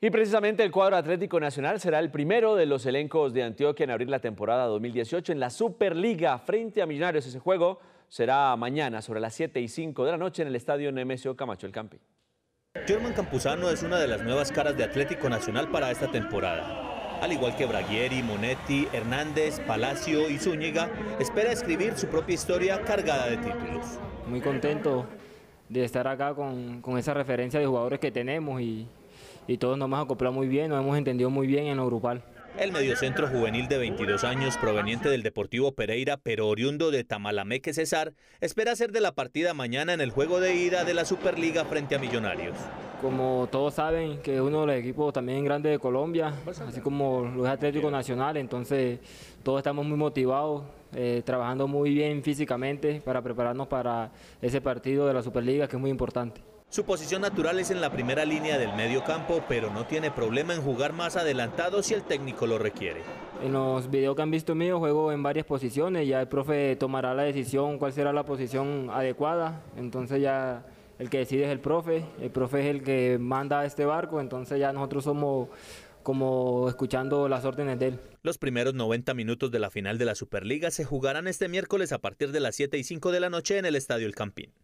Y precisamente el cuadro Atlético Nacional será el primero de los elencos de Antioquia en abrir la temporada 2018 en la Superliga frente a Millonarios. Ese juego será mañana sobre las 7:05 de la noche en el estadio Nemesio Camacho El Campín. Germán Campuzano es una de las nuevas caras de Atlético Nacional para esta temporada. Al igual que Braguieri, Monetti, Hernández, Palacio y Zúñiga, espera escribir su propia historia cargada de títulos. Muy contento de estar acá con esa referencia de jugadores que tenemos y todos nos hemos acoplado muy bien, nos hemos entendido muy bien en lo grupal. El mediocentro juvenil de 22 años, proveniente del Deportivo Pereira, pero oriundo de Tamalameque, César, espera ser de la partida mañana en el juego de ida de la Superliga frente a Millonarios. Como todos saben, que es uno de los equipos también grandes de Colombia, así como los Atlético Nacional, entonces todos estamos muy motivados, trabajando muy bien físicamente para prepararnos para ese partido de la Superliga, que es muy importante. Su posición natural es en la primera línea del medio campo, pero no tiene problema en jugar más adelantado si el técnico lo requiere. En los videos que han visto mío juego en varias posiciones, ya el profe tomará la decisión cuál será la posición adecuada, entonces ya el que decide es el profe es el que manda a este barco, entonces ya nosotros somos como escuchando las órdenes de él. Los primeros 90 minutos de la final de la Superliga se jugarán este miércoles a partir de las 7:05 de la noche en el estadio El Campín.